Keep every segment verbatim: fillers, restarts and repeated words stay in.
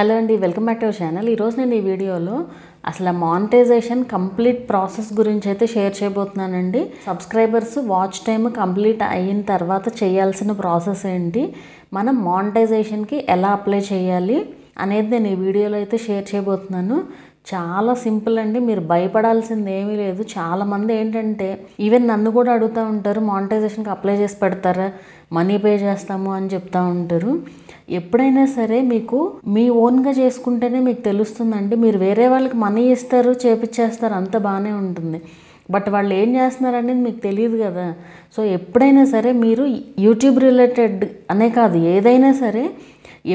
Hello అండి, welcome back to our channel. ఈరోజు నేను ఈ వీడియోలో అసలు మానిటైజేషన్ కంప్లీట్ ప్రాసెస్ గురించి అయితే షేర్ చేయబోతున్నానండి. సబ్స్క్రైబర్స్ వాచ్ టైమ్ కంప్లీట్ అయిన తర్వాత చేయాల్సిన ప్రాసెస్ ఏంటి, మనం మానిటైజేషన్కి ఎలా అప్లై చేయాలి అనేది నేను ఈ వీడియోలో అయితే షేర్ చేయబోతున్నాను. చాలా సింపుల్ అండి, మీరు భయపడాల్సింది ఏమీ లేదు. చాలామంది ఏంటంటే ఈవెన్ నన్ను కూడా అడుగుతూ ఉంటారు, మానిటైజేషన్కి అప్లై చేసి పెడతారా, మనీ పే చేస్తాము అని చెప్తూ ఉంటారు. ఎప్పుడైనా సరే మీకు మీ ఓన్గా చేసుకుంటేనే మీకు తెలుస్తుందండి. మీరు వేరే వాళ్ళకి మనీ ఇస్తారు, చేపిచ్చేస్తారు, అంత బాగానే ఉంటుంది. బట్ వాళ్ళు ఏం చేస్తున్నారు అనేది మీకు తెలియదు కదా. సో ఎప్పుడైనా సరే మీరు యూట్యూబ్ రిలేటెడ్ అనే కాదు, ఏదైనా సరే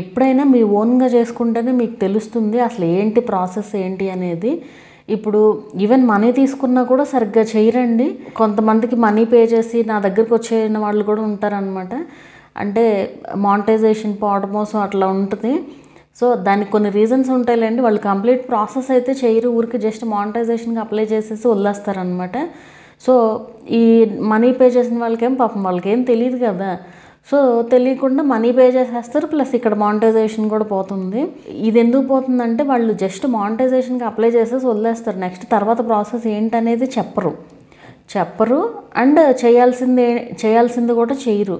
ఎప్పుడైనా మీ ఓన్గా చేసుకుంటేనే మీకు తెలుస్తుంది అసలు ఏంటి ప్రాసెస్ ఏంటి అనేది. ఇప్పుడు ఈవెన్ మనీ తీసుకున్నా కూడా సరిగ్గా చేయరండి. కొంతమందికి మనీ పే చేసి నా దగ్గరకు వచ్చేసిన వాళ్ళు కూడా ఉంటారనమాట. అంటే మానిటైజేషన్ పోవడమోసం అట్లా ఉంటుంది. సో దానికి కొన్ని రీజన్స్ ఉంటాయిలేండి. వాళ్ళు కంప్లీట్ ప్రాసెస్ అయితే చేయరు, ఊరికి జస్ట్ మానిటైజేషన్కి అప్లై చేసేసి వదిలేస్తారనమాట. సో ఈ మనీ పే చేసిన వాళ్ళకేం పాపం వాళ్ళకేం తెలియదు కదా. సో తెలియకుండా మనీ పే చేసేస్తారు, ప్లస్ ఇక్కడ మానిటైజేషన్ కూడా పోతుంది. ఇది ఎందుకు పోతుందంటే వాళ్ళు జస్ట్ మానిటైజేషన్కి అప్లై చేసేసి వదిలేస్తారు. నెక్స్ట్ తర్వాత ప్రాసెస్ ఏంటనేది చెప్పరు చెప్పరు అండ్ చేయాల్సిందే చేయాల్సింది కూడా చేయరు.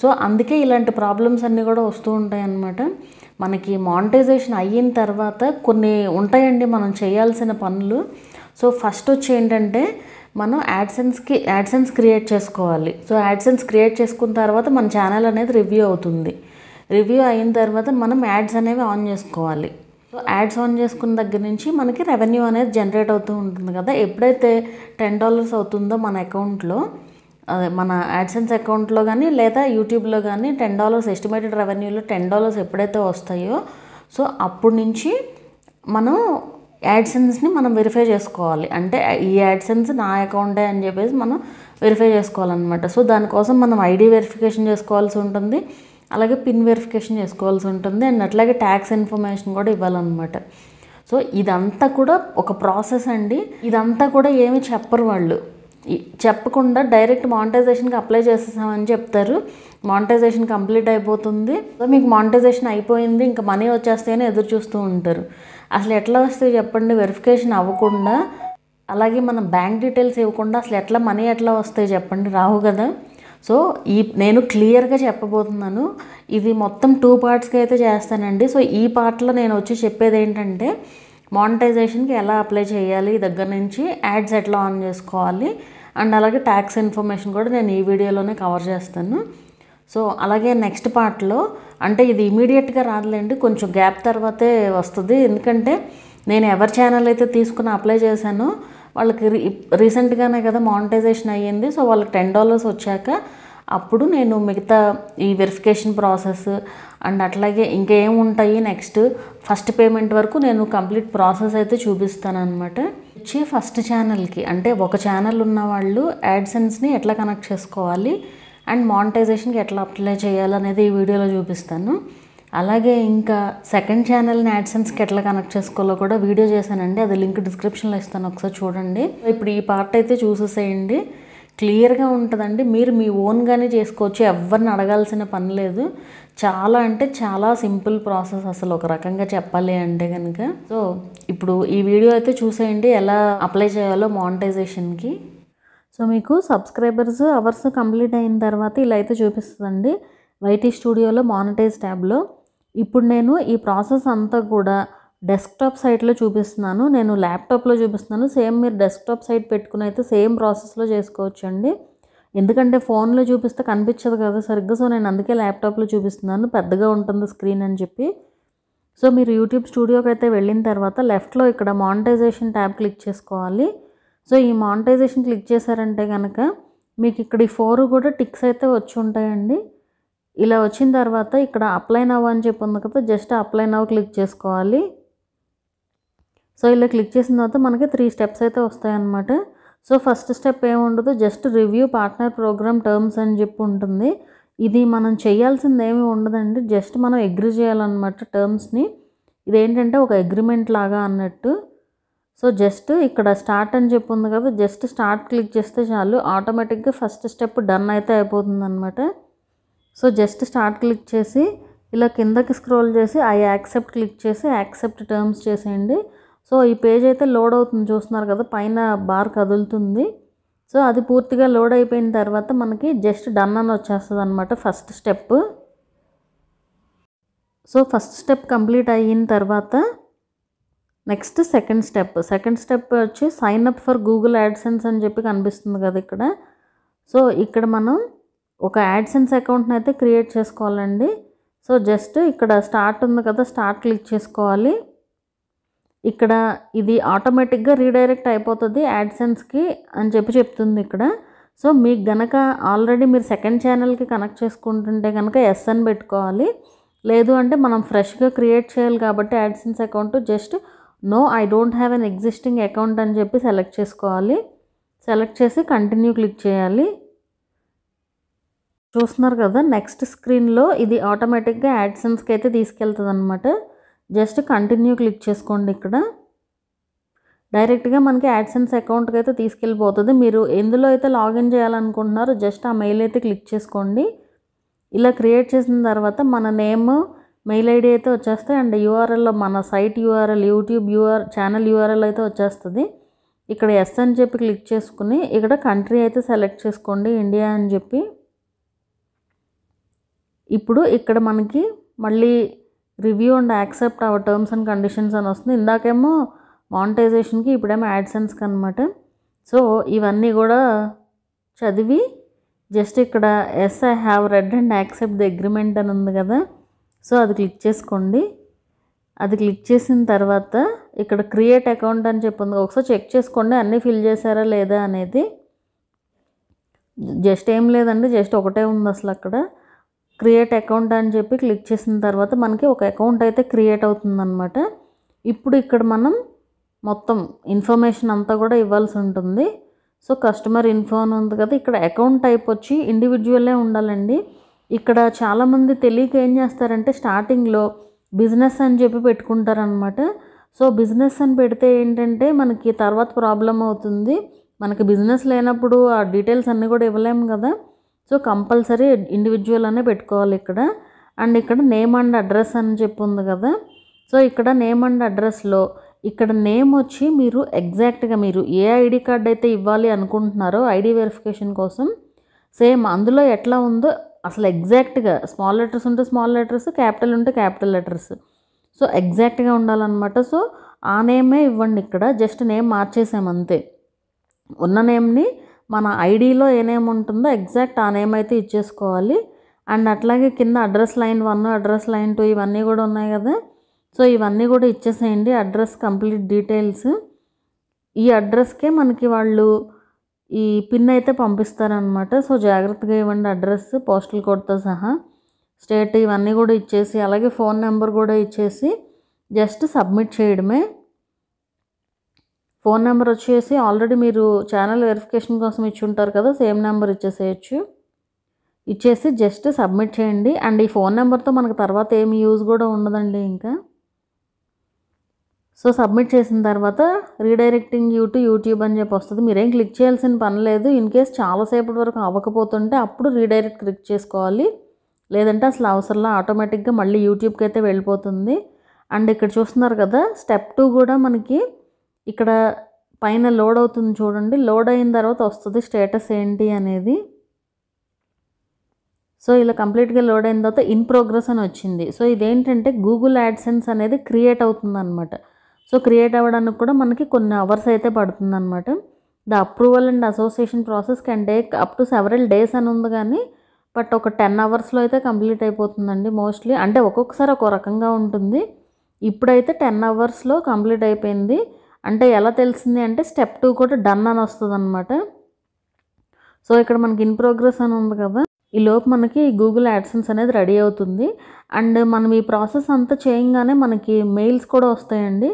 సో అందుకే ఇలాంటి ప్రాబ్లమ్స్ అన్నీ కూడా వస్తూ ఉంటాయి అన్నమాట. మనకి మానిటైజేషన్ అయిన తర్వాత కొన్ని ఉంటాయండి మనం చేయాల్సిన పనులు. సో ఫస్ట్ వచ్చి ఏంటంటే మనం యాడ్సెన్స్కి యాడ్సెన్స్ క్రియేట్ చేసుకోవాలి. సో యాడ్సెన్స్ క్రియేట్ చేసుకున్న తర్వాత మన ఛానల్ అనేది రివ్యూ అవుతుంది. రివ్యూ అయిన తర్వాత మనం యాడ్స్ అనేవి ఆన్ చేసుకోవాలి. సో యాడ్స్ ఆన్ చేసుకున్న దగ్గర నుంచి మనకి రెవెన్యూ అనేది జనరేట్ అవుతూ ఉంటుంది కదా. ఎప్పుడైతే టెన్ డాలర్స్ అవుతుందో మన అకౌంట్లో, అదే మన యాడ్సెన్స్ అకౌంట్లో కానీ లేదా యూట్యూబ్లో కానీ టెన్ డాలర్స్ ఎస్టిమేటెడ్ రెవెన్యూలో టెన్ డాలర్స్ ఎప్పుడైతే వస్తాయో, సో అప్పటి నుంచి మనం యాడ్సెన్స్ని మనం వెరిఫై చేసుకోవాలి. అంటే ఈ యాడ్సెన్స్ నా అకౌంటే అని చెప్పేసి మనం వెరిఫై చేసుకోవాలన్నమాట. సో దానికోసం మనం ఐడి వెరిఫికేషన్ చేసుకోవాల్సి ఉంటుంది, అలాగే పిన్ వెరిఫికేషన్ చేసుకోవాల్సి ఉంటుంది, అండ్ అట్లాగే ట్యాక్స్ ఇన్ఫర్మేషన్ కూడా ఇవ్వాలన్నమాట. సో ఇదంతా కూడా ఒక ప్రాసెస్ అండి. ఇదంతా కూడా ఏమీ చెప్పరు వాళ్ళు. చెప్పకుండా డైరెక్ట్ మానిటైజేషన్కి అప్లై చేసేసామని చెప్తారు. మానిటైజేషన్ కంప్లీట్ అయిపోతుంది, మీకు మానిటైజేషన్ అయిపోయింది, ఇంకా మనీ వచ్చేస్తాయని ఎదురు చూస్తూ ఉంటారు. అసలు ఎట్లా వస్తాయి చెప్పండి వెరిఫికేషన్ అవ్వకుండా, అలాగే మనం బ్యాంక్ డీటెయిల్స్ ఇవ్వకుండా అసలు ఎట్లా మనీ ఎట్లా వస్తాయి చెప్పండి, రావు కదా. సో ఈ నేను క్లియర్గా చెప్పబోతున్నాను. ఇది మొత్తం టూ పార్ట్స్కి అయితే చేస్తానండి. సో ఈ పార్ట్లో నేను వచ్చి చెప్పేది ఏంటంటే మానిటైజేషన్కి ఎలా అప్లై చేయాలి, దగ్గర నుంచి యాడ్స్ ఎట్లా ఆన్ చేసుకోవాలి, అండ్ అలాగే ట్యాక్స్ ఇన్ఫర్మేషన్ కూడా నేను ఈ వీడియోలోనే కవర్ చేస్తాను. సో అలాగే నెక్స్ట్ పార్ట్లో, అంటే ఇది ఇమీడియట్గా రాదులేండి, కొంచెం గ్యాప్ తర్వాతే వస్తుంది. ఎందుకంటే నేను ఎవరి ఛానల్ అయితే తీసుకుని అప్లై చేశానో వాళ్ళకి రీ రీసెంట్గానే కదా మానిటైజేషన్ అయ్యింది. సో వాళ్ళకి టెన్ డాలర్స్ వచ్చాక అప్పుడు నేను మిగతా ఈ వెరిఫికేషన్ ప్రాసెస్ అండ్ అట్లాగే ఇంకేం ఉంటాయి నెక్స్ట్ ఫస్ట్ పేమెంట్ వరకు నేను కంప్లీట్ ప్రాసెస్ అయితే చూపిస్తాను అనమాట. వచ్చి ఫస్ట్ ఛానల్కి, అంటే ఒక ఛానల్ ఉన్న వాళ్ళు యాడ్సెన్స్ని ఎట్లా కనెక్ట్ చేసుకోవాలి అండ్ మానిటైజేషన్కి ఎట్లా అప్లై చేయాలనేది ఈ వీడియోలో చూపిస్తాను. అలాగే ఇంకా సెకండ్ ఛానల్ని యాడ్సెన్స్కి ఎట్లా కనెక్ట్ చేసుకోవాలో కూడా వీడియో చేశానండి, అది లింక్ డిస్క్రిప్షన్లో ఇస్తాను, ఒకసారి చూడండి. ఇప్పుడు ఈ పార్ట్ అయితే చూసేసేయండి, క్లియర్గా ఉంటుందండి. మీరు మీ ఓన్గానే చేసుకోవచ్చు, ఎవరిని అడగాల్సిన పని లేదు. చాలా అంటే చాలా సింపుల్ ప్రాసెస్ అసలు ఒక రకంగా చెప్పాలి అంటే కనుక. సో ఇప్పుడు ఈ వీడియో అయితే చూసేయండి ఎలా అప్లై చేయాలో మానిటైజేషన్కి. సో మీకు సబ్స్క్రైబర్స్ అవర్స్ కంప్లీట్ అయిన తర్వాత ఇలా అయితే చూపిస్తుందండి వైటీ స్టూడియోలో మానిటైజ్ ట్యాబ్లో. ఇప్పుడు నేను ఈ ప్రాసెస్ అంతా కూడా డెస్క్టాప్ సైట్లో చూపిస్తున్నాను, నేను ల్యాప్టాప్లో చూపిస్తున్నాను. సేమ్ మీరు డెస్క్టాప్ సైట్ పెట్టుకుని అయితే సేమ్ ప్రాసెస్లో చేసుకోవచ్చండి. ఎందుకంటే ఫోన్లో చూపిస్తే కనిపించదు కదా సరిగ్గా. సో నేను అందుకే ల్యాప్టాప్లో చూపిస్తున్నాను, పెద్దగా ఉంటుంది స్క్రీన్ అని చెప్పి. సో మీరు యూట్యూబ్ స్టూడియోకి అయితే వెళ్ళిన తర్వాత లెఫ్ట్లో ఇక్కడ మానిటైజేషన్ ట్యాబ్ క్లిక్ చేసుకోవాలి. సో ఈ మానిటైజేషన్ క్లిక్ చేశారంటే కనుక మీకు ఇక్కడ ఈ ఫోర్ కూడా టిక్స్ అయితే వచ్చి ఉంటాయండి. ఇలా వచ్చిన తర్వాత ఇక్కడ అప్లై నౌ అని చెప్పి ఉంది కదా, జస్ట్ అప్లై నౌ క్లిక్ చేసుకోవాలి. సో ఇలా క్లిక్ చేసిన తర్వాత మనకి త్రీ స్టెప్స్ అయితే వస్తాయన్నమాట. సో ఫస్ట్ స్టెప్ ఏముండదు, just review partner programme terms అని చెప్పి ఉంటుంది. ఇది మనం చేయాల్సింది ఏమీ ఉండదండి, జస్ట్ మనం అగ్రీ చేయాలన్నమాట టర్మ్స్ని. ఇదేంటంటే ఒక అగ్రిమెంట్ లాగా అన్నట్టు. సో జస్ట్ ఇక్కడ స్టార్ట్ అని చెప్పి ఉంది కదా, జస్ట్ స్టార్ట్ క్లిక్ చేస్తే చాలు, ఆటోమేటిక్గా ఫస్ట్ స్టెప్ డన్ అయితే అయిపోతుంది అనమాట. సో జస్ట్ స్టార్ట్ క్లిక్ చేసి ఇలా కిందకి స్క్రోల్ చేసి ఐ యాక్సెప్ట్ క్లిక్ చేసి యాక్సెప్ట్ టర్మ్స్ చేసేయండి. సో ఈ పేజ్ అయితే లోడ్ అవుతుంది, చూస్తున్నారు కదా పైన బార్ కదులుతుంది. సో అది పూర్తిగా లోడ్ అయిపోయిన తర్వాత మనకి జస్ట్ డన్ అని వచ్చేస్తుంది అనమాట first step. So first step complete అయిన తర్వాత next second step. Second step వచ్చి sign up for Google AdSense అని చెప్పి కనిపిస్తుంది కదా ఇక్కడ. సో ఇక్కడ మనం ఒక యాడ్సెన్స్ అకౌంట్ని అయితే క్రియేట్ చేసుకోవాలండి. సో జస్ట్ ఇక్కడ స్టార్ట్ ఉంది కదా, స్టార్ట్ క్లిక్ చేసుకోవాలి. ఇక్కడ ఇది ఆటోమేటిక్గా రీడైరెక్ట్ అయిపోతుంది యాడ్సెన్స్కి అని చెప్పి చెప్తుంది ఇక్కడ. సో మీకు గనక ఆల్రెడీ మీరు సెకండ్ ఛానల్కి కనెక్ట్ చేసుకుంటుంటే కనుక ఎస్ అని పెట్టుకోవాలి. లేదు అంటే మనం ఫ్రెష్గా క్రియేట్ చేయాలి కాబట్టి AdSense account just no I don't have an existing account అని చెప్పి సెలెక్ట్ చేసుకోవాలి. సెలెక్ట్ చేసి కంటిన్యూ క్లిక్ చేయాలి. చూస్తున్నారు కదా నెక్స్ట్ స్క్రీన్లో ఇది ఆటోమేటిక్గా యాడ్సెన్స్కి అయితే తీసుకెళ్తుంది అనమాట. జస్ట్ కంటిన్యూ క్లిక్ చేసుకోండి. ఇక్కడ డైరెక్ట్గా మనకి యాడ్సెన్స్ అకౌంట్కి అయితే తీసుకెళ్ళిపోతుంది. మీరు ఎందులో అయితే లాగిన్ చేయాలనుకుంటున్నారో జస్ట్ ఆ మెయిల్ అయితే క్లిక్ చేసుకోండి. ఇలా క్రియేట్ చేసిన తర్వాత మన నేమ్ మెయిల్ ఐడి అయితే వచ్చేస్తాయి అండ్ యూఆర్ఎల్లో మన site URL YouTube your channel URL అయితే వచ్చేస్తుంది. ఇక్కడ ఎస్ అని చెప్పి క్లిక్ చేసుకుని ఇక్కడ కంట్రీ అయితే సెలెక్ట్ చేసుకోండి ఇండియా అని చెప్పి. ఇప్పుడు ఇక్కడ మనకి మళ్ళీ review and accept our terms and conditions అని వస్తుంది. ఇందాకేమో మానిటైజేషన్కి ఇప్పుడేమో యాడ్సెన్స్కి అనమాట. సో ఇవన్నీ కూడా చదివి జస్ట్ ఇక్కడ yes I have read and accept the agreement అని ఉంది కదా, సో అది క్లిక్ చేసుకోండి. అది క్లిక్ చేసిన తర్వాత ఇక్కడ క్రియేట్ అకౌంట్ అని చెప్పి ఉంది, ఒకసారి చెక్ చేసుకోండి అన్నీ ఫిల్ చేశారా లేదా అనేది. జస్ట్ ఏం లేదండి, జస్ట్ ఒకటే ఉంది అసలు. అక్కడ క్రియేట్ అకౌంట్ అని చెప్పి క్లిక్ చేసిన తర్వాత మనకి ఒక అకౌంట్ అయితే క్రియేట్ అవుతుందన్నమాట. ఇప్పుడు ఇక్కడ మనం మొత్తం ఇన్ఫర్మేషన్ అంతా కూడా ఇవ్వాల్సి ఉంటుంది. సో కస్టమర్ ఇన్ఫో అని ఉంది కదా, ఇక్కడ అకౌంట్ టైప్ వచ్చి ఇండివిజువలే ఉండాలండి. ఇక్కడ చాలామంది తెలియక ఏం చేస్తారంటే స్టార్టింగ్లో బిజినెస్ అని చెప్పి పెట్టుకుంటారనమాట. సో బిజినెస్ అని పెడితే ఏంటంటే మనకి తర్వాత ప్రాబ్లం అవుతుంది. మనకి బిజినెస్ లేనప్పుడు ఆ డీటెయిల్స్ అన్నీ కూడా ఇవ్వలేము కదా. సో కంపల్సరీ ఇండివిజువల్ అనే పెట్టుకోవాలి ఇక్కడ. అండ్ ఇక్కడ నేమ్ అండ్ అడ్రస్ అని చెప్పి ఉంది కదా, సో ఇక్కడ నేమ్ అండ్ అడ్రస్లో ఇక్కడ నేమ్ వచ్చి మీరు ఎగ్జాక్ట్గా మీరు ఏ ఐడి కార్డ్ అయితే ఇవ్వాలి అనుకుంటున్నారో ఐడి వెరిఫికేషన్ కోసం సేమ్ అందులో ఎట్లా ఉందో అసలు ఎగ్జాక్ట్గా స్మాల్ లెటర్స్ ఉంటే స్మాల్ లెటర్స్, క్యాపిటల్ ఉంటే క్యాపిటల్ లెటర్స్, సో ఎగ్జాక్ట్గా ఉండాలన్నమాట. సో ఆ నేమే ఇవ్వండి ఇక్కడ. జస్ట్ నేమ్ మార్చేసాం అంతే, ఉన్న నేమ్ని మన ఐడీలో ఏ నేమ్ ఉంటుందో ఎగ్జాక్ట్ ఆ నేమ్ అయితే ఇచ్చేసుకోవాలి. అండ్ అట్లాగే కింద address line one address line two ఇవన్నీ కూడా ఉన్నాయి కదా, సో ఇవన్నీ కూడా ఇచ్చేసేయండి అడ్రస్ కంప్లీట్ డీటెయిల్స్. ఈ అడ్రస్కే మనకి వాళ్ళు ఈ పిన్ అయితే పంపిస్తారనమాట. సో జాగ్రత్తగా ఇవ్వండి అడ్రస్, పోస్టల్ కోడ్తో సహా, స్టేట్ ఇవన్నీ కూడా ఇచ్చేసి అలాగే ఫోన్ నెంబర్ కూడా ఇచ్చేసి జస్ట్ సబ్మిట్ చేయడమే. ఫోన్ నెంబర్ వచ్చేసి ఆల్రెడీ మీరు ఛానల్ వెరిఫికేషన్ కోసం ఇచ్చి ఉంటారు కదా, సేమ్ నెంబర్ ఇచ్చేసేయచ్చు. ఇచ్చేసి జస్ట్ సబ్మిట్ చేయండి. అండ్ ఈ ఫోన్ నెంబర్తో మనకు తర్వాత ఏమి యూజ్ కూడా ఉండదండి ఇంకా. సో సబ్మిట్ చేసిన తర్వాత రీడైరెక్టింగ్ యూ టు యూట్యూబ్ అని చెప్పి వస్తుంది. మీరేం క్లిక్ చేయాల్సిన పని లేదు. ఇన్ కేస్ చాలాసేపటి వరకు అవ్వకపోతుంటే అప్పుడు రీడైరెక్ట్ క్లిక్ చేసుకోవాలి, లేదంటే అసలు అవసరంలా ఆటోమేటిక్గా మళ్ళీ యూట్యూబ్కి అయితే వెళ్ళిపోతుంది. అండ్ ఇక్కడ చూస్తున్నారు కదా స్టెప్ టూ కూడా మనకి ఇక్కడ పైన లోడ్ అవుతుంది చూడండి. లోడ్ అయిన తర్వాత వస్తుంది స్టేటస్ ఏంటి అనేది. సో ఇలా కంప్లీట్గా లోడ్ అయిన తర్వాత ఇన్ ప్రోగ్రెస్ అని వచ్చింది. సో ఇదేంటంటే గూగుల్ యాడ్సెన్స్ అనేది క్రియేట్ అవుతుందన్నమాట. సో క్రియేట్ అవ్వడానికి కూడా మనకి కొన్ని అవర్స్ అయితే పడుతుందన్నమాట. The approval and association process can take up to several days అని ఉంది కానీ బట్ ఒక టెన్ అవర్స్లో అయితే కంప్లీట్ అయిపోతుందండి మోస్ట్లీ. అంటే ఒక్కొక్కసారి ఒక్కో రకంగా ఉంటుంది. ఇప్పుడైతే టెన్ అవర్స్లో కంప్లీట్ అయిపోయింది. అంటే ఎలా తెలిసింది అంటే స్టెప్ టూ కూడా డన్ అని వస్తుంది అనమాట. సో ఇక్కడ మనకి ఇన్ ప్రోగ్రెస్ అని ఉంది కదా, ఈ లోపు మనకి గూగుల్ యాడ్సెన్స్ అనేది రెడీ అవుతుంది. అండ్ మనం ఈ ప్రాసెస్ అంతా చేయంగానే మనకి మెయిల్స్ కూడా వస్తాయండి.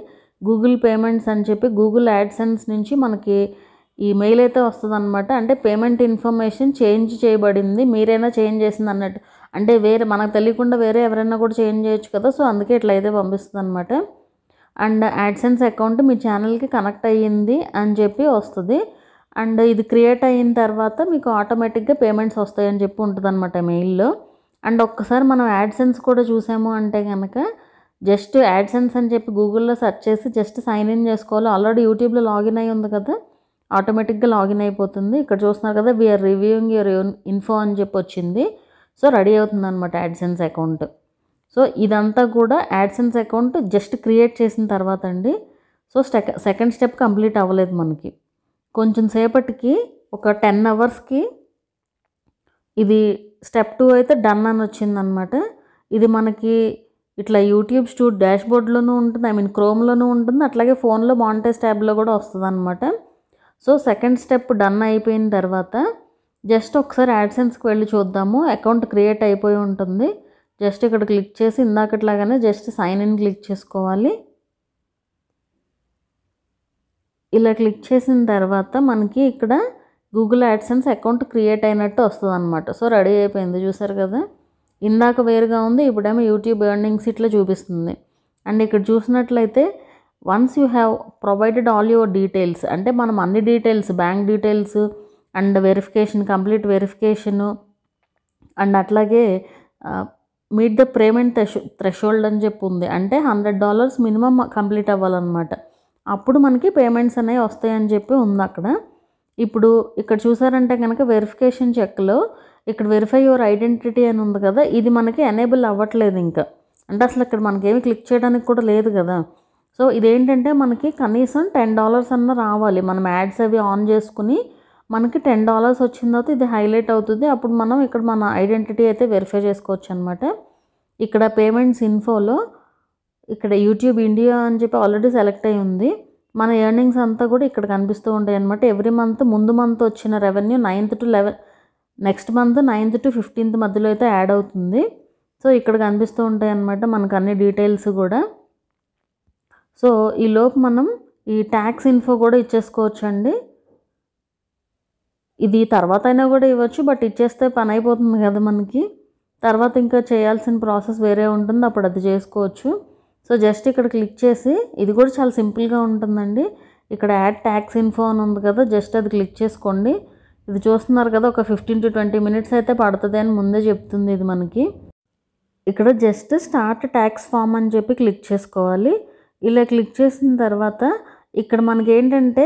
గూగుల్ పేమెంట్స్ అని చెప్పి గూగుల్ యాడ్సెన్స్ నుంచి మనకి ఈ మెయిల్ అయితే వస్తుంది అనమాట. అంటే పేమెంట్ ఇన్ఫర్మేషన్ చేంజ్ చేయబడింది, మీరైనా చేంజ్ చేసింది అన్నట్టు. అంటే వేరే మనకు తెలియకుండా వేరే ఎవరైనా కూడా చేంజ్ చేయొచ్చు కదా, సో అందుకే ఇట్లా అయితే పంపిస్తుంది అనమాట. అండ్ యాడ్సెన్స్ అకౌంట్ మీ ఛానల్కి కనెక్ట్ అయ్యింది అని చెప్పి వస్తుంది. అండ్ ఇది క్రియేట్ అయిన తర్వాత మీకు ఆటోమేటిక్గా పేమెంట్స్ వస్తాయని చెప్పి ఉంటుంది అనమాట మెయిల్లో. And ఒక్కసారి మనం AdSense కూడా చూసాము అంటే గనుక జస్ట్ AdSense అని చెప్పి Google లో సెర్చ్ చేసి జస్ట్ సైన్ ఇన్ చేసుకోవాలి. ఆల్రెడీ YouTube లో లాగిన్ అయి ఉంది కదా, ఆటోమేటిక్ గా లాగిన్ అయిపోతుంది. ఇక్కడ చూస్తున్నారు కదా we are reviewing your info అని చెప్పి వచ్చింది. సో రెడీ అవుతుందన్నమాట AdSense అకౌంట్. సో ఇదంతా కూడా AdSense అకౌంట్ జస్ట్ క్రియేట్ చేసిన తర్వాత అండి. సో సెకండ్ స్టెప్ కంప్లీట్ అవ్వలేదు మనకి. కొంచెం సేపటికి ఒక టెన్ అవర్స్కి ఇది స్టెప్ టూ అయితే డన్ అని వచ్చిందనమాట. ఇది మనకి ఇట్లా యూట్యూబ్ స్టూడియో డాష్బోర్డ్లోనూ ఉంటుంది, ఐ మీన్ క్రోమ్లోనూ ఉంటుంది, అట్లాగే ఫోన్లో మానిటైజ్ ట్యాబ్లో కూడా వస్తుంది అనమాట. సో సెకండ్ స్టెప్ డన్ అయిపోయిన తర్వాత జస్ట్ ఒకసారి AdSenseకి వెళ్ళి చూద్దాము. అకౌంట్ క్రియేట్ అయిపోయి ఉంటుంది. జస్ట్ ఇక్కడ క్లిక్ చేసి ఇందాకట్లాగానే జస్ట్ సైన్ ఇన్ క్లిక్ చేసుకోవాలి. ఇలా క్లిక్ చేసిన తర్వాత మనకి ఇక్కడ గూగుల్ AdSense అకౌంట్ క్రియేట్ అయినట్టు వస్తుంది అనమాట. సో రెడీ అయిపోయింది చూసారు కదా. ఇందాక వేరుగా ఉంది, ఇప్పుడేమో యూట్యూబ్ ఎర్నింగ్స్ ఇట్లా చూపిస్తుంది. అండ్ ఇక్కడ చూసినట్లయితే once you have provided all your details అంటే మనం అన్ని details, bank details and verification, complete verification and అట్లాగే మీట్ ద పేమెంట్ థ్రెషోల్డ్ అని చెప్పి ఉంది. అంటే హండ్రెడ్ డాలర్స్ మినిమం కంప్లీట్ అవ్వాలన్నమాట, అప్పుడు మనకి పేమెంట్స్ అనేవి వస్తాయని చెప్పి ఉంది అక్కడ. ఇప్పుడు ఇక్కడ చూసారంటే కనుక వెరిఫికేషన్ చెక్లో ఇక్కడ వెరిఫై యువర్ ఐడెంటిటీ అని ఉంది కదా, ఇది మనకి ఎనేబుల్ అవ్వట్లేదు ఇంకా. అంటే అసలు ఇక్కడ మనకేమి క్లిక్ చేయడానికి కూడా లేదు కదా. సో ఇదేంటంటే మనకి కనీసం టెన్ డాలర్స్ అన్న రావాలి. మనం యాడ్స్ అవి ఆన్ చేసుకుని మనకి టెన్ డాలర్స్ వచ్చిన తర్వాత ఇది హైలైట్ అవుతుంది. అప్పుడు మనం ఇక్కడ మన ఐడెంటిటీ అయితే వెరిఫై చేసుకోవచ్చు అనమాట. ఇక్కడ పేమెంట్స్ ఇన్ఫోలో ఇక్కడ యూట్యూబ్ ఇండియా అని చెప్పి ఆల్రెడీ సెలెక్ట్ అయి ఉంది. మన ఎర్నింగ్స్ అంతా కూడా ఇక్కడ కనిపిస్తూ ఉంటాయి అనమాట. ఎవ్రీ మంత్ ముందు మంత్ వచ్చిన revenue ninth to eleven next month ninth to fifteenth మధ్యలో అయితే యాడ్ అవుతుంది. సో ఇక్కడ కనిపిస్తూ ఉంటాయి అనమాట మనకు అన్ని డీటెయిల్స్ కూడా. సో ఈ లోపు మనం ఈ ట్యాక్స్ ఇన్ఫో కూడా ఇచ్చేసుకోవచ్చు అండి. ఇది తర్వాత అయినా కూడా ఇవ్వచ్చు, బట్ ఇచ్చేస్తే పని అయిపోతుంది కదా మనకి. తర్వాత ఇంకా చేయాల్సిన ప్రాసెస్ వేరే ఉంటుంది, అప్పుడు అది చేసుకోవచ్చు. సో జస్ట్ ఇక్కడ క్లిక్ చేసి ఇది కూడా చాలా సింపుల్గా ఉంటుందండి. ఇక్కడ యాడ్ ట్యాక్స్ ఇన్ఫో అని ఉంది కదా, జస్ట్ అది క్లిక్ చేసుకోండి. ఇది చూస్తున్నారు కదా ఒక ఫిఫ్టీన్ టు ట్వంటీ మినిట్స్ అయితే పడుతుంది అని ముందే చెప్తుంది ఇది మనకి. ఇక్కడ జస్ట్ స్టార్ట్ ట్యాక్స్ ఫామ్ అని చెప్పి క్లిక్ చేసుకోవాలి. ఇలా క్లిక్ చేసిన తర్వాత ఇక్కడ మనకి ఏంటంటే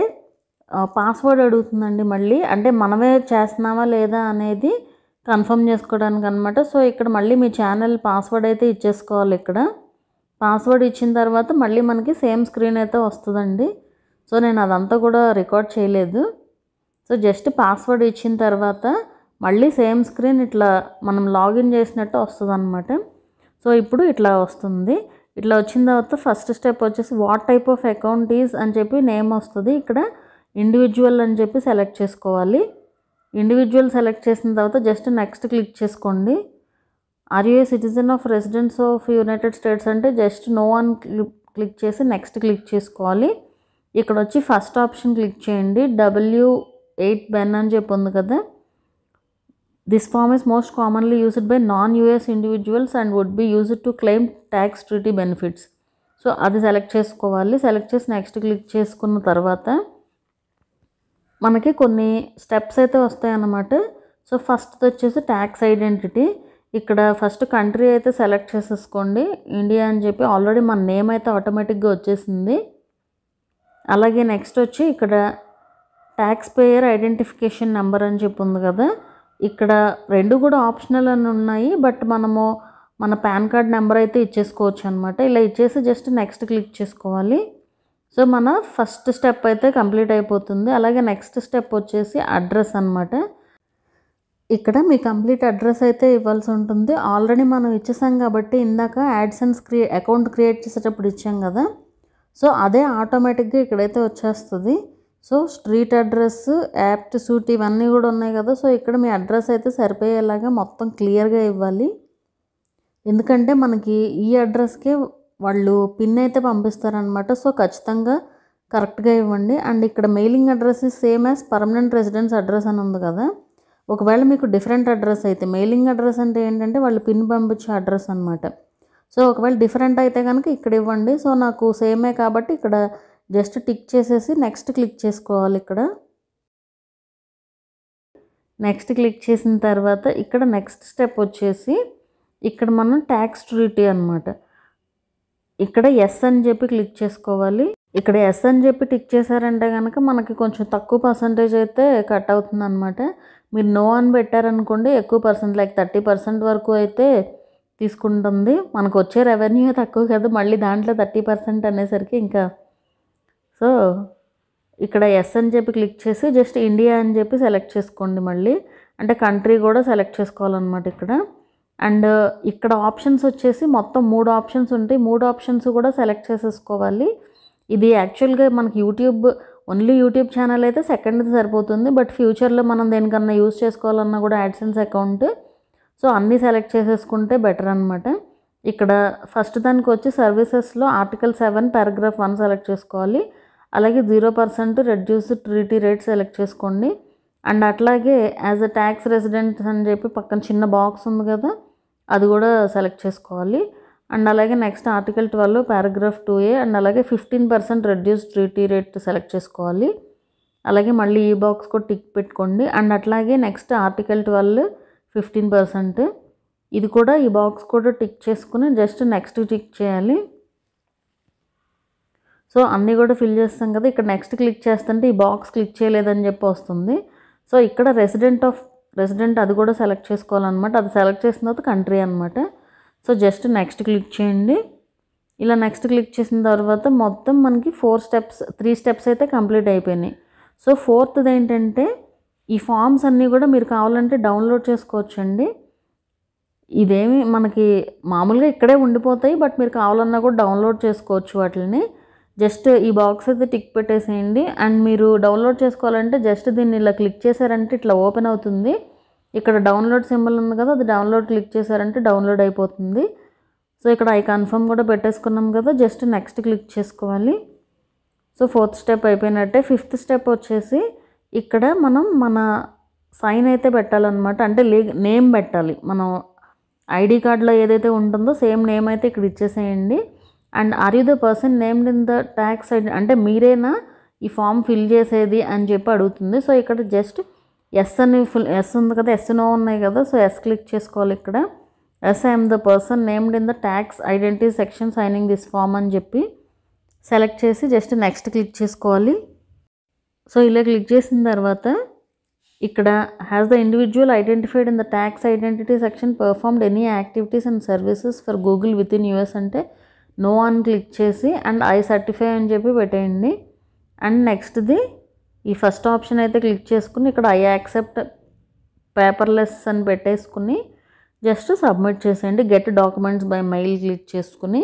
పాస్వర్డ్ అడుగుతుందండి మళ్ళీ. అంటే మనమే చేస్తున్నావా లేదా అనేది కన్ఫర్మ్ చేసుకోవడానికి అనమాట. సో ఇక్కడ మళ్ళీ మీ ఛానల్ పాస్వర్డ్ అయితే ఇచ్చేసుకోవాలి. ఇక్కడ పాస్వర్డ్ ఇచ్చిన తర్వాత మళ్ళీ మనకి సేమ్ స్క్రీన్ అయితే వస్తుందండి. సో నేను అదంతా కూడా రికార్డ్ చేయలేదు. సో జస్ట్ పాస్వర్డ్ ఇచ్చిన తర్వాత మళ్ళీ సేమ్ స్క్రీన్ ఇట్లా మనం లాగిన్ చేసినట్టు వస్తుంది అనమాట. సో ఇప్పుడు ఇట్లా వస్తుంది. ఇట్లా వచ్చిన తర్వాత ఫస్ట్ స్టెప్ వచ్చేసి what type of account is అని చెప్పి నేమ్ వస్తుంది. ఇక్కడ ఇండివిజువల్ అని చెప్పి సెలెక్ట్ చేసుకోవాలి. ఇండివిజువల్ సెలెక్ట్ చేసిన తర్వాత జస్ట్ నెక్స్ట్ క్లిక్ చేసుకోండి. Are you a citizen of residence of United States అంటే జస్ట్ నో అని క్లిక్ చేసి నెక్స్ట్ క్లిక్ చేసుకోవాలి. ఇక్కడ వచ్చి ఫస్ట్ ఆప్షన్ క్లిక్ చేయండి, డబ్ల్యూ ఎయిట్ ban అని చెప్పి ఉంది కదా. This form is most commonly used by non US individuals and would be used to claim tax treaty benefits. So అది సెలెక్ట్ చేసుకోవాలి. సెలెక్ట్ చేసి నెక్స్ట్ క్లిక్ చేసుకున్న తర్వాత మనకి కొన్ని స్టెప్స్ అయితే వస్తాయన్నమాట. సో ఫస్ట్ వచ్చేసి ట్యాక్స్ ఐడెంటిటీ. ఇక్కడ ఫస్ట్ కంట్రీ అయితే సెలెక్ట్ చేసేసుకోండి, ఇండియా అని చెప్పి. ఆల్రెడీ మన నేమ్ అయితే ఆటోమేటిక్గా వచ్చేసింది. అలాగే నెక్స్ట్ వచ్చి ఇక్కడ ట్యాక్స్ పేయర్ ఐడెంటిఫికేషన్ నెంబర్ అని చెప్పి ఉంది కదా. ఇక్కడ రెండు కూడా ఆప్షనల్ అని ఉన్నాయి, బట్ మనము మన పాన్ కార్డ్ నెంబర్ అయితే ఇచ్చేసుకోవచ్చు అనమాట. ఇలా ఇచ్చేసి జస్ట్ నెక్స్ట్ క్లిక్ చేసుకోవాలి. సో మన ఫస్ట్ స్టెప్ అయితే కంప్లీట్ అయిపోతుంది. అలాగే నెక్స్ట్ స్టెప్ వచ్చేసి అడ్రస్ అనమాట. ఇక్కడ మీ కంప్లీట్ అడ్రస్ అయితే ఇవ్వాల్సి ఉంటుంది. ఆల్రెడీ మనం ఇచ్చేసాం కాబట్టి ఇందాక AdSense క్రియే అకౌంట్ క్రియేట్ చేసేటప్పుడు ఇచ్చాం కదా, సో అదే ఆటోమేటిక్గా ఇక్కడైతే వచ్చేస్తుంది. So street address, apt suite ఇవన్నీ కూడా ఉన్నాయి కదా. సో ఇక్కడ మీ అడ్రస్ అయితే సరిపోయేలాగా మొత్తం క్లియర్గా ఇవ్వాలి. ఎందుకంటే మనకి ఈ అడ్రస్కే వాళ్ళు పిన్ అయితే పంపిస్తారనమాట. సో ఖచ్చితంగా కరెక్ట్గా ఇవ్వండి. అండ్ ఇక్కడ mailing address same as permanent residence address అని ఉంది కదా. ఒకవేళ మీకు డిఫరెంట్ అడ్రస్ అయితే, మెయిలింగ్ అడ్రస్ అంటే ఏంటంటే వాళ్ళు పిన్ పంపించే అడ్రస్ అనమాట. సో ఒకవేళ డిఫరెంట్ అయితే కనుక ఇక్కడ ఇవ్వండి. సో నాకు సేమే కాబట్టి ఇక్కడ జస్ట్ టిక్ చేసేసి నెక్స్ట్ క్లిక్ చేసుకోవాలి. ఇక్కడ నెక్స్ట్ క్లిక్ చేసిన తర్వాత ఇక్కడ నెక్స్ట్ స్టెప్ వచ్చేసి ఇక్కడ మనం tax treaty అన్నమాట. ఇక్కడ ఎస్ అని చెప్పి క్లిక్ చేసుకోవాలి. ఇక్కడ ఎస్ అని చెప్పి టిక్ చేశారంటే కనుక మనకి కొంచెం తక్కువ పర్సంటేజ్ అయితే కట్ అవుతుంది అనమాట. మీరు నో అని పెట్టారనుకోండి ఎక్కువ పర్సెంట్ లైక్ థర్టీ పర్సెంట్ వరకు అయితే తీసుకుంటుంది. మనకు వచ్చే రెవెన్యూ తక్కువ కదా, మళ్ళీ దాంట్లో థర్టీ పర్సెంట్ అనేసరికి ఇంకా. సో ఇక్కడ ఎస్ అని చెప్పి క్లిక్ చేసి జస్ట్ ఇండియా అని చెప్పి సెలెక్ట్ చేసుకోండి. మళ్ళీ అంటే కంట్రీ కూడా సెలెక్ట్ చేసుకోవాలన్నమాట ఇక్కడ. అండ్ ఇక్కడ ఆప్షన్స్ వచ్చేసి మొత్తం మూడు ఆప్షన్స్ ఉంటాయి. మూడు ఆప్షన్స్ కూడా సెలెక్ట్ చేసేసుకోవాలి. ఇది యాక్చువల్గా మనకి యూట్యూబ్ ఓన్లీ యూట్యూబ్ ఛానల్ అయితే సెకండ్ది సరిపోతుంది. బట్ ఫ్యూచర్లో మనం దేనికన్నా యూజ్ చేసుకోవాలన్నా కూడా యాడ్సెన్స్ అకౌంట్, సో అన్నీ సెలెక్ట్ చేసేసుకుంటే బెటర్ అనమాట. ఇక్కడ ఫస్ట్ దానికి వచ్చి సర్వీసెస్లో article seven paragraph one select చేసుకోవాలి. అలాగే zero percent reduced treaty rate select చేసుకోండి. అండ్ అట్లాగే యాజ్ అ ట్యాక్స్ రెసిడెంట్ అని చెప్పి పక్కన చిన్న బాక్స్ ఉంది కదా, అది కూడా సెలెక్ట్ చేసుకోవాలి. అండ్ అలాగే next article twelve paragraph two A and అలాగే fifteen percent reduced treaty rate select చేసుకోవాలి. అలాగే మళ్ళీ ఈ బాక్స్ కూడా టిక్ పెట్టుకోండి. అండ్ అట్లాగే next article twelve fifteen percent ఇది కూడా ఈ బాక్స్ కూడా టిక్ చేసుకుని జస్ట్ నెక్స్ట్ టిక్ చేయాలి. సో అన్నీ కూడా ఫిల్ చేస్తాం కదా. ఇక్కడ నెక్స్ట్ క్లిక్ చేస్తుంటే ఈ బాక్స్ క్లిక్ చేయలేదని చెప్పి వస్తుంది. సో ఇక్కడ రెసిడెంట్ ఆఫ్ రెసిడెంట్ అది కూడా సెలెక్ట్ చేసుకోవాలన్నమాట. అది సెలెక్ట్ చేసిన తర్వాత కంట్రీ అనమాట. సో జస్ట్ నెక్స్ట్ క్లిక్ చేయండి. ఇలా నెక్స్ట్ క్లిక్ చేసిన తర్వాత మొత్తం మనకి ఫోర్ స్టెప్స్ త్రీ స్టెప్స్ అయితే కంప్లీట్ అయిపోయినాయి. సో ఫోర్త్ది ఏంటంటే ఈ ఫామ్స్ అన్నీ కూడా మీరు కావాలంటే డౌన్లోడ్ చేసుకోవచ్చండి. ఇదేమి మనకి మామూలుగా ఇక్కడే ఉండిపోతాయి, బట్ మీరు కావాలన్నా కూడా డౌన్లోడ్ చేసుకోవచ్చు. వాటిని జస్ట్ ఈ బాక్స్ అయితే టిక్ పెట్టేసేయండి. అండ్ మీరు డౌన్లోడ్ చేసుకోవాలంటే జస్ట్ దీన్ని ఇలా క్లిక్ చేశారంటే ఇట్లా ఓపెన్ అవుతుంది. ఇక్కడ డౌన్లోడ్ సింబల్ ఉంది కదా, అది డౌన్లోడ్ క్లిక్ చేశారంటే డౌన్లోడ్ అయిపోతుంది. సో ఇక్కడ ఐ కన్ఫర్మ్ కూడా పెట్టేసుకున్నాం కదా, జస్ట్ నెక్స్ట్ క్లిక్ చేసుకోవాలి. సో ఫోర్త్ స్టెప్ అయిపోయినట్టే. ఫిఫ్త్ స్టెప్ వచ్చేసి ఇక్కడ మనం మన సైన్ అయితే పెట్టాలన్నమాట. అంటే నేమ్ పెట్టాలి. మనం ఐడి కార్డులో ఏదైతే ఉంటుందో సేమ్ నేమ్ అయితే ఇక్కడ ఇచ్చేసేయండి. And are you the person named in the tax, అంటే మీరేనా ఈ ఫామ్ ఫిల్ చేసేది అని చెప్పి అడుగుతుంది. సో ఇక్కడ జస్ట్ ఎస్ అని ఫుల్ ఎస్ ఉంది కదా, ఎస్ నో ఉన్నాయి కదా, సో ఎస్ క్లిక్ చేసుకోవాలి. ఇక్కడ yes I'm the person named in the tax identity section signing this form అని చెప్పి సెలెక్ట్ చేసి జస్ట్ నెక్స్ట్ క్లిక్ చేసుకోవాలి. సో ఇలా క్లిక్ చేసిన తర్వాత ఇక్కడ has the individual identified in the tax identity section performed any activities and services for Google with in US అంటే no అని క్లిక్ చేసి అండ్ ఐ సర్టిఫై అని చెప్పి పెట్టేయండి. అండ్ నెక్స్ట్ది ఈ ఫస్ట్ ఆప్షన్ అయితే క్లిక్ చేసుకుని ఇక్కడ ఐ యాక్సెప్ట్ పేపర్లెస్ అని పెట్టేసుకుని జస్ట్ సబ్మిట్ చేసేయండి. Get documents by mail click చేసుకుని.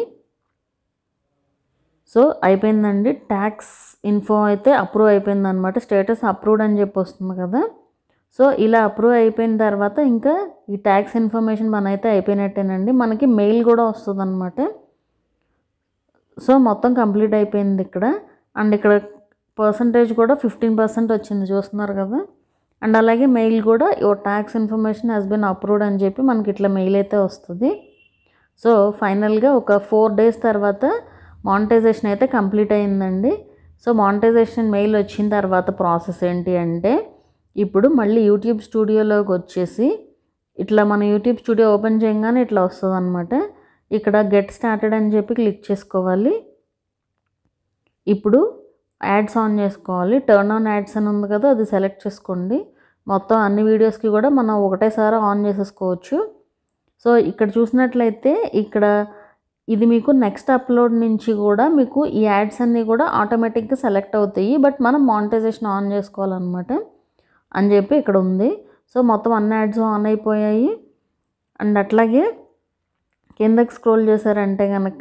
సో అయిపోయిందండి. ట్యాక్స్ ఇన్ఫో అయితే అప్రూవ్ అయిపోయింది అనమాట. స్టేటస్ అప్రూవ్డ్ అని చెప్పి వస్తుంది కదా. సో ఇలా అప్రూవ్ అయిపోయిన తర్వాత ఇంకా ఈ ట్యాక్స్ ఇన్ఫర్మేషన్ మనైతే అయిపోయినట్టేనండి. మనకి మెయిల్ కూడా వస్తుంది అనమాట. సో మొత్తం కంప్లీట్ అయిపోయింది ఇక్కడ. అండ్ ఇక్కడ పర్సంటేజ్ కూడా ఫిఫ్టీన్ పర్సెంట్ వచ్చింది చూస్తున్నారు కదా. అండ్ అలాగే మెయిల్ కూడా your tax information has been approved అని చెప్పి మనకి ఇట్లా మెయిల్ అయితే వస్తుంది. సో ఫైనల్గా ఒక ఫోర్ డేస్ తర్వాత మానిటైజేషన్ అయితే కంప్లీట్ అయ్యిందండి. సో మానిటైజేషన్ మెయిల్ వచ్చిన తర్వాత ప్రాసెస్ ఏంటి అంటే ఇప్పుడు మళ్ళీ యూట్యూబ్ స్టూడియోలోకి వచ్చేసి ఇట్లా మన యూట్యూబ్ స్టూడియో ఓపెన్ చేయగానే ఇట్లా వస్తుంది అనమాట. ఇక్కడ గెట్ స్టార్టెడ్ అని చెప్పి క్లిక్ చేసుకోవాలి. ఇప్పుడు యాడ్స్ ఆన్ చేసుకోవాలి. టర్న్ ఆన్ యాడ్స్ అని ఉంది కదా, అది సెలెక్ట్ చేసుకోండి. మొత్తం అన్ని వీడియోస్కి కూడా మనం ఒకటేసారి ఆన్ చేసేసుకోవచ్చు. సో ఇక్కడ చూసినట్లయితే ఇక్కడ ఇది మీకు నెక్స్ట్ అప్లోడ్ నుంచి కూడా మీకు ఈ యాడ్స్ అన్నీ కూడా ఆటోమేటిక్గా సెలెక్ట్ అవుతాయి. బట్ మనం మానిటైజేషన్ ఆన్ చేసుకోవాలన్నమాట అని చెప్పి ఇక్కడ ఉంది. సో మొత్తం అన్ని యాడ్స్ ఆన్ అయిపోయాయి. అండ్ అట్లాగే కిందకి స్క్రోల్ చేశారంటే కనుక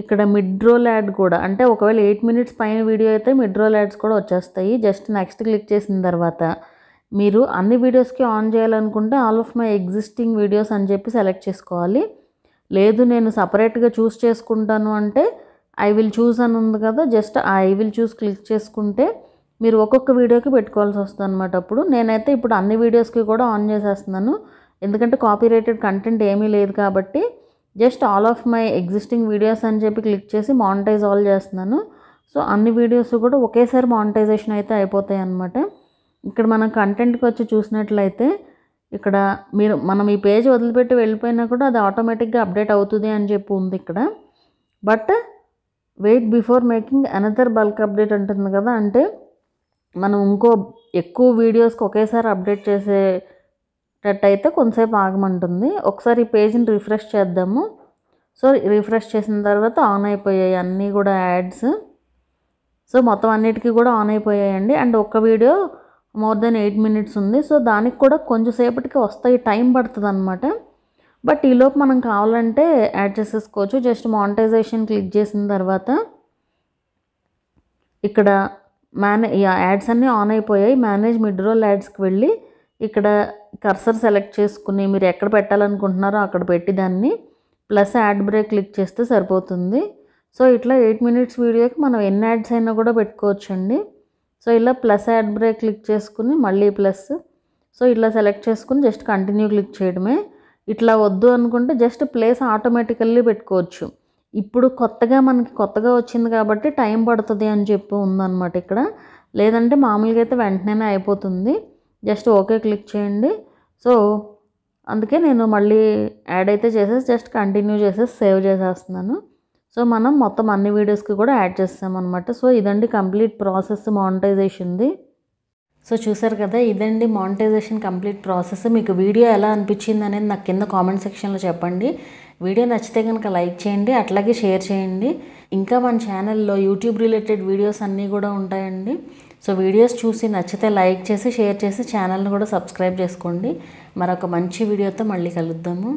ఇక్కడ మిడ్ రోల్ యాడ్ కూడా, అంటే ఒకవేళ ఎయిట్ మినిట్స్ పైన వీడియో అయితే మిడ్ రోల్ యాడ్స్ కూడా వచ్చేస్తాయి. జస్ట్ నెక్స్ట్ క్లిక్ చేసిన తర్వాత మీరు అన్ని వీడియోస్కి ఆన్ చేయాలనుకుంటే all of my existing videos అని చెప్పి సెలెక్ట్ చేసుకోవాలి. లేదు నేను సపరేట్గా చూస్ చేసుకుంటాను అంటే ఐ విల్ చూస్ అని ఉంది కదా, జస్ట్ ఆ ఐ విల్ చూస్ క్లిక్ చేసుకుంటే మీరు ఒక్కొక్క వీడియోకి పెట్టుకోవాల్సి వస్తుంది అనమాట. అప్పుడు నేనైతే ఇప్పుడు అన్ని వీడియోస్కి కూడా ఆన్ చేసేస్తున్నాను. ఎందుకంటే కాపీరైటెడ్ కంటెంట్ ఏమీ లేదు కాబట్టి just all of my existing videos అని చెప్పి క్లిక్ చేసి మానిటైజ్ ఆల్ చేస్తున్నాను. సో అన్ని వీడియోస్ కూడా ఒకేసారి మానిటైజేషన్ అయితే అయిపోతాయి అన్నమాట. ఇక్కడ మనం కంటెంట్కి వచ్చి చూసినట్లయితే ఇక్కడ మీరు మనం ఈ పేజ్ వదిలిపెట్టి వెళ్ళిపోయినా కూడా అది ఆటోమేటిక్గా అప్డేట్ అవుతుంది అని చెప్పి ఉంది ఇక్కడ. But wait before making another bulk update అంటుంది కదా, అంటే మనం ఇంకో ఎక్కువ వీడియోస్కి ఒకేసారి అప్డేట్ చేసేటట్టయితే కొంతసేపు ఆగమంటుంది. ఒకసారి ఈ పేజ్ని రిఫ్రెష్ చేద్దాము. సో రిఫ్రెష్ చేసిన తర్వాత ఆన్ అయిపోయాయి అన్నీ కూడా యాడ్స్. సో మొత్తం అన్నిటికీ కూడా ఆన్ అయిపోయాయండి. అండ్ ఒక్క video more than eight minutes ఉంది. సో దానికి కూడా కొంచెంసేపటికి వస్తాయి, టైం పడుతుంది అనమాట. బట్ ఈలోపు మనం కావాలంటే యాడ్ చేసేసుకోవచ్చు. జస్ట్ మానిటైజేషన్ క్లిక్ చేసిన తర్వాత ఇక్కడ మేనే యాడ్స్ అన్నీ ఆన్ అయిపోయాయి. మేనేజ్ మిడ్ రోల్ యాడ్స్కి వెళ్ళి ఇక్కడ కర్సర్ సెలెక్ట్ చేసుకుని మీరు ఎక్కడ పెట్టాలనుకుంటున్నారో అక్కడ పెట్టి దాన్ని ప్లస్ యాడ్ బ్రేక్ క్లిక్ చేస్తే సరిపోతుంది. సో ఇట్లా ఎయిట్ మినిట్స్ వీడియోకి మనం ఎన్ని యాడ్స్ అయినా కూడా పెట్టుకోవచ్చండి. సో ఇలా ప్లస్ యాడ్ బ్రేక్ క్లిక్ చేసుకుని మళ్ళీ ప్లస్, సో ఇలా సెలెక్ట్ చేసుకుని జస్ట్ కంటిన్యూ క్లిక్ చేయడమే. ఇట్లా వద్దు అనుకుంటే జస్ట్ ప్లేస్ ఆటోమేటికల్లీ పెట్టుకోవచ్చు. ఇప్పుడు కొత్తగా మనకి కొత్తగా వచ్చింది కాబట్టి టైం పడుతుంది అని చెప్పి ఉందన్నమాట ఇక్కడ. లేదంటే మామూలుగా అయితే వెంటనే అయిపోతుంది. జస్ట్ ఓకే క్లిక్ చేయండి. సో అందుకే నేను మళ్ళీ యాడ్ అయితే చేసేసి జస్ట్ కంటిన్యూ చేసేసి సేవ్ చేసేస్తున్నాను. సో మనం మొత్తం అన్ని వీడియోస్కి కూడా యాడ్ చేస్తామన్నమాట. సో ఇదండి కంప్లీట్ ప్రాసెస్ మానిటైజేషన్ది. సో చూసారు కదా, ఇదండి మానిటైజేషన్ కంప్లీట్ ప్రాసెస్. మీకు వీడియో ఎలా అనిపించింది అనేది నాకు కింద కామెంట్ సెక్షన్లో చెప్పండి. వీడియో నచ్చితే కనుక లైక్ చేయండి, అట్లాగే షేర్ చేయండి. ఇంకా మన ఛానల్లో యూట్యూబ్ రిలేటెడ్ వీడియోస్ అన్నీ కూడా ఉంటాయండి. సో వీడియోస్ చూసి నచ్చితే లైక్ చేసి షేర్ చేసి ఛానల్ని కూడా సబ్స్క్రైబ్ చేసుకోండి. మరొక మంచి వీడియోతో మళ్ళీ కలుద్దాము.